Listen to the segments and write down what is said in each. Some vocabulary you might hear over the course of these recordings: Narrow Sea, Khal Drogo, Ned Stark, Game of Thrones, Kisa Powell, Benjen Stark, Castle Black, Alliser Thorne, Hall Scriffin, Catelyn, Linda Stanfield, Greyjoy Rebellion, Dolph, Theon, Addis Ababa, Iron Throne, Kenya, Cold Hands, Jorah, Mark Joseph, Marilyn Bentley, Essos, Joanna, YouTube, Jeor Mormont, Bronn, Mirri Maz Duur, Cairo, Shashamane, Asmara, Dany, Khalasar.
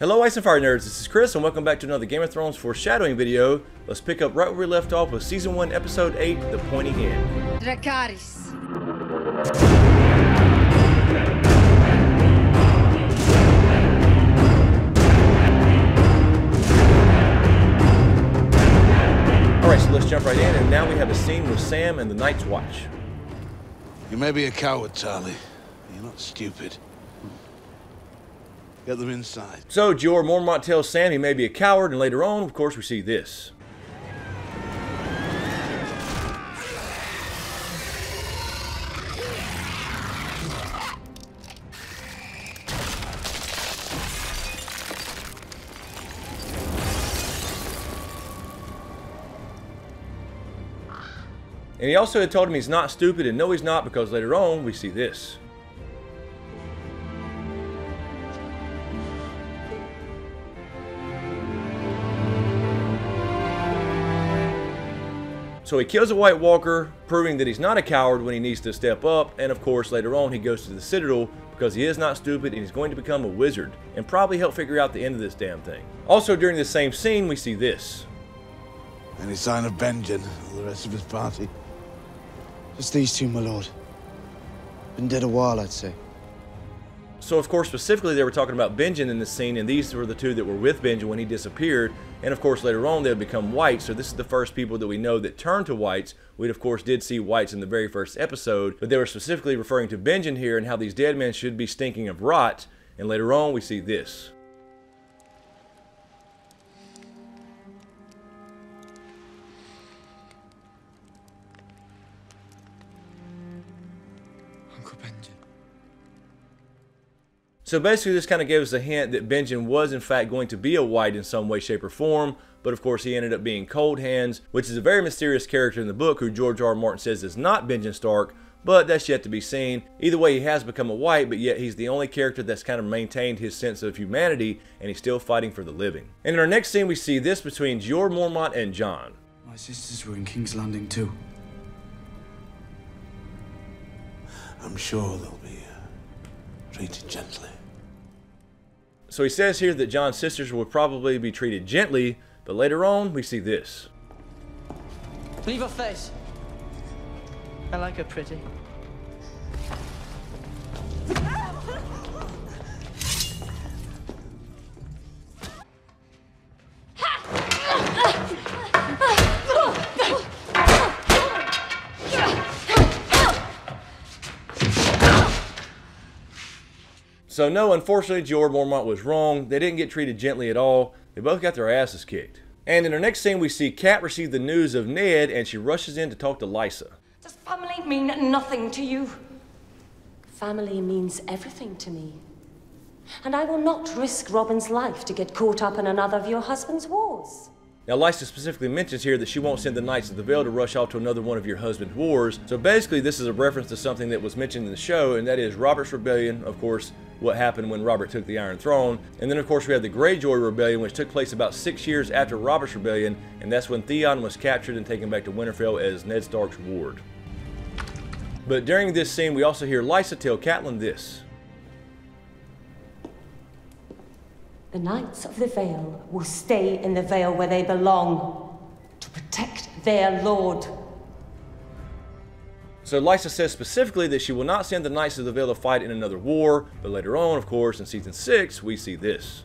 Hello Ice and Fire Nerds, this is Chris and welcome back to another Game of Thrones foreshadowing video. Let's pick up right where we left off with Season 1, Episode 8, The Pointy End. Dracarys. Alright, so let's jump right in, and now we have a scene with Sam and the Night's Watch. You may be a coward, Tarly, but you're not stupid. Get them inside. So Jeor Mormont tells Sam he may be a coward, and later on, of course, we see this. And he also had told him he's not stupid, and no he's not, because later on, we see this. So he kills a White Walker, proving that he's not a coward when he needs to step up, and of course later on he goes to the Citadel because he is not stupid and he's going to become a wizard and probably help figure out the end of this damn thing. Also during this same scene we see this. Any sign of Benjen or the rest of his party? Just these two, my lord. Been dead a while, I'd say. So of course specifically they were talking about Benjen in this scene, and these were the two that were with Benjen when he disappeared. And of course later on they would become whites, so this is the first people that we know that turned to whites. We of course did see whites in the very first episode, but they were specifically referring to Benjen here and how these dead men should be stinking of rot, and later on we see this. So basically this kind of gave us a hint that Benjen was in fact going to be a white in some way, shape, or form, but of course he ended up being Cold Hands, which is a very mysterious character in the book who George R. R. Martin says is not Benjen Stark, but that's yet to be seen. Either way, he has become a white, but yet he's the only character that's kind of maintained his sense of humanity, and he's still fighting for the living. And in our next scene we see this between Jeor Mormont and Jon. My sisters were in King's Landing too. I'm sure they'll be treated gently. So he says here that Jon's sisters will probably be treated gently, but later on we see this. Leave her face. I like her pretty. So no, unfortunately, Jeor Mormont was wrong. They didn't get treated gently at all. They both got their asses kicked. And in our next scene, we see Kat receive the news of Ned, and she rushes in to talk to Lysa. Does family mean nothing to you? Family means everything to me. And I will not risk Robin's life to get caught up in another of your husband's wars. Now, Lysa specifically mentions here that she won't send the Knights of the Vale to rush off to another one of your husband's wars. So basically, this is a reference to something that was mentioned in the show, and that is Robert's Rebellion, of course, what happened when Robert took the Iron Throne. And then, of course, we have the Greyjoy Rebellion, which took place about 6 years after Robert's Rebellion, and that's when Theon was captured and taken back to Winterfell as Ned Stark's ward. But during this scene, we also hear Lysa tell Catelyn this. The Knights of the Vale will stay in the Vale where they belong, to protect their lord. So Lysa says specifically that she will not send the Knights of the Vale to fight in another war, but later on, of course, in Season 6, we see this.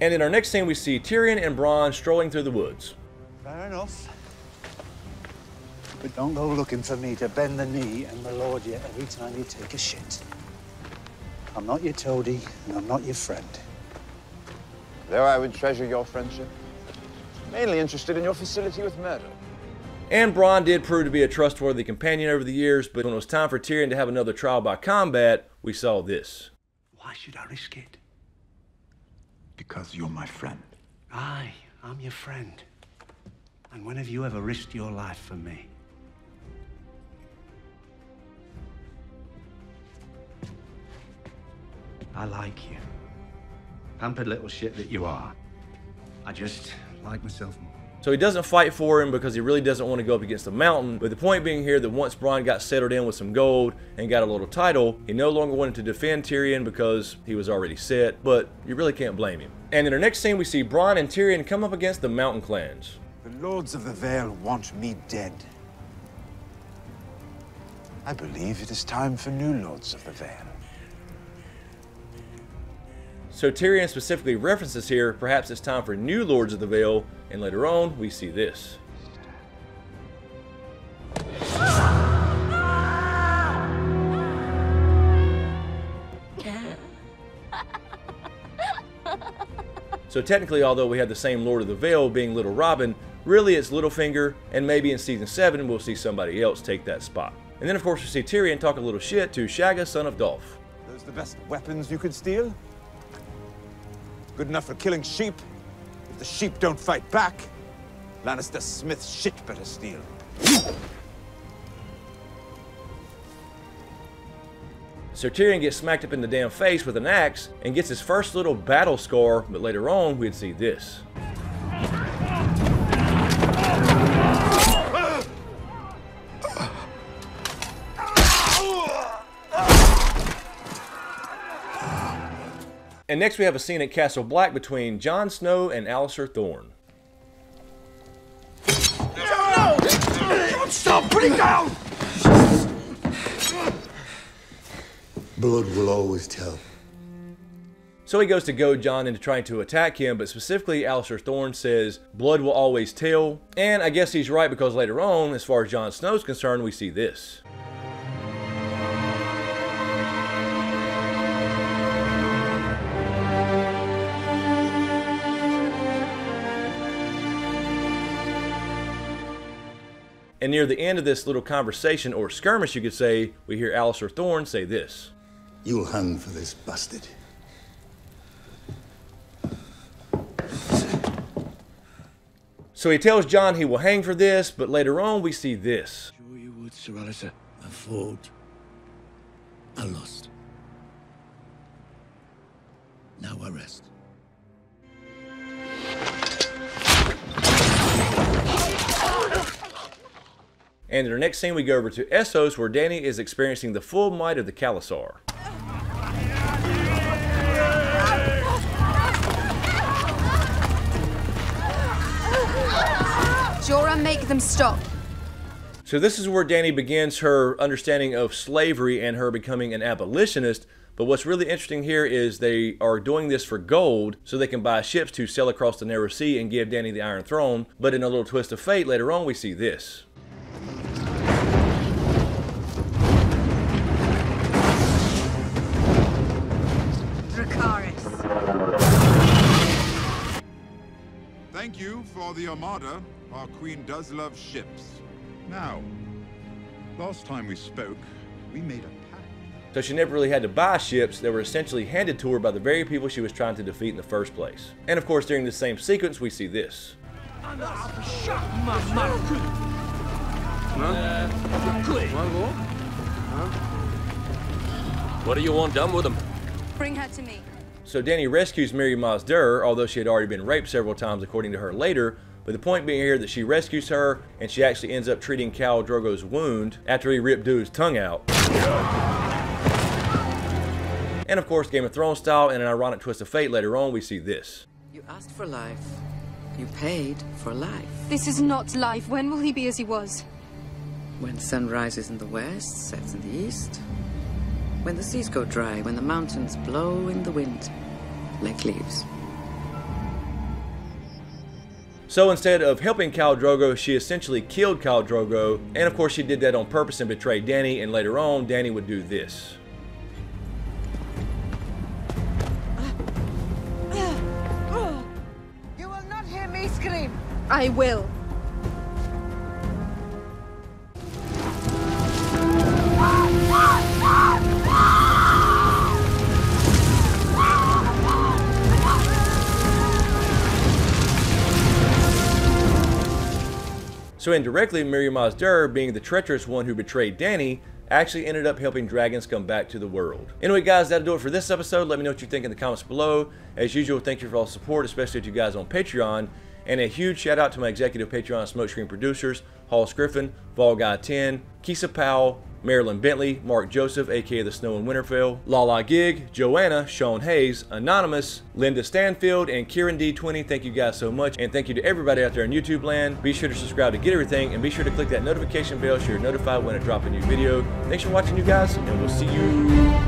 And in our next scene, we see Tyrion and Bronn strolling through the woods. Fair enough. But don't go looking for me to bend the knee and lord you every time you take a shit. I'm not your toady, and I'm not your friend. Though I would treasure your friendship, mainly interested in your facility with murder. And Bronn did prove to be a trustworthy companion over the years, but when it was time for Tyrion to have another trial by combat, we saw this. Why should I risk it? Because you're my friend. Aye, I'm your friend. And when have you ever risked your life for me? I like you. Pampered little shit that you are. I just like myself more. So he doesn't fight for him because he really doesn't want to go up against the mountain. But the point being here that once Bronn got settled in with some gold and got a little title, he no longer wanted to defend Tyrion because he was already set, but you really can't blame him. And in our next scene, we see Bronn and Tyrion come up against the mountain clans. The Lords of the Vale want me dead. I believe it is time for new Lords of the Vale. So Tyrion specifically references here, perhaps it's time for new Lords of the Vale, and later on, we see this. So technically, although we had the same Lord of the Vale being Little Robin, really it's Littlefinger, and maybe in Season 7 we'll see somebody else take that spot. And then of course we see Tyrion talk a little shit to Shaga, son of Dolph. Those the best weapons you could steal? Good enough for killing sheep. If the sheep don't fight back, Lannister Smith's shit better steal. So Tyrion gets smacked up in the damn face with an axe and gets his first little battle scar, but later on we'd see this. And next we have a scene at Castle Black between Jon Snow and Alliser Thorne. No! Don't stop! Put him down! Blood will always tell. So he goes to goad Jon into trying to attack him, but specifically Alliser Thorne says, blood will always tell. And I guess he's right because later on, as far as Jon Snow's concerned, we see this. And near the end of this little conversation, or skirmish you could say, we hear Alliser Thorne say this. You'll hang for this, bastard. So he tells Jon he will hang for this, but later on we see this. Sure you would, Sir Alliser. I fought. I lost. Now I rest. And in our next scene, we go over to Essos, where Dany is experiencing the full might of the Khalasar. Jorah, make them stop. So this is where Dany begins her understanding of slavery and her becoming an abolitionist. But what's really interesting here is they are doing this for gold so they can buy ships to sail across the Narrow Sea and give Dany the Iron Throne. But in a little twist of fate, later on, we see this. Thank you for the Armada. Our queen does love ships. Now, last time we spoke, we made a pact. So she never really had to buy ships that were essentially handed to her by the very people she was trying to defeat in the first place. And of course, during the same sequence, we see this. What do you want done with them? Bring her to me. So Dany rescues Mirri Maz Duur, although she had already been raped several times according to her later, but the point being here that she rescues her and she actually ends up treating Khal Drogo's wound after he ripped dude's tongue out. And of course, Game of Thrones style, in an ironic twist of fate, later on we see this. You asked for life. You paid for life. This is not life. When will he be as he was? When sun rises in the west, sets in the east. When the seas go dry, when the mountains blow in the wind, like leaves. So instead of helping Khal Drogo, she essentially killed Khal Drogo, and of course she did that on purpose and betrayed Dany, and later on, Dany would do this. You will not hear me scream. I will. So indirectly, Mirri Maz Duur, being the treacherous one who betrayed Dany, actually ended up helping dragons come back to the world. Anyway guys, that'll do it for this episode. Let me know what you think in the comments below. As usual, thank you for all the support, especially to you guys on Patreon. And a huge shout out to my executive Patreon smoke screen producers, Hall Scriffin, Volguy10, Kisa Powell, Marilyn Bentley, Mark Joseph, aka The Snow in Winterfell, Lala Gig, Joanna, Sean Hayes, Anonymous, Linda Stanfield, and Kieran D20. Thank you guys so much, and thank you to everybody out there in YouTube land. Be sure to subscribe to get everything, and be sure to click that notification bell so you're notified when I drop a new video. Thanks for watching, you guys, and we'll see you.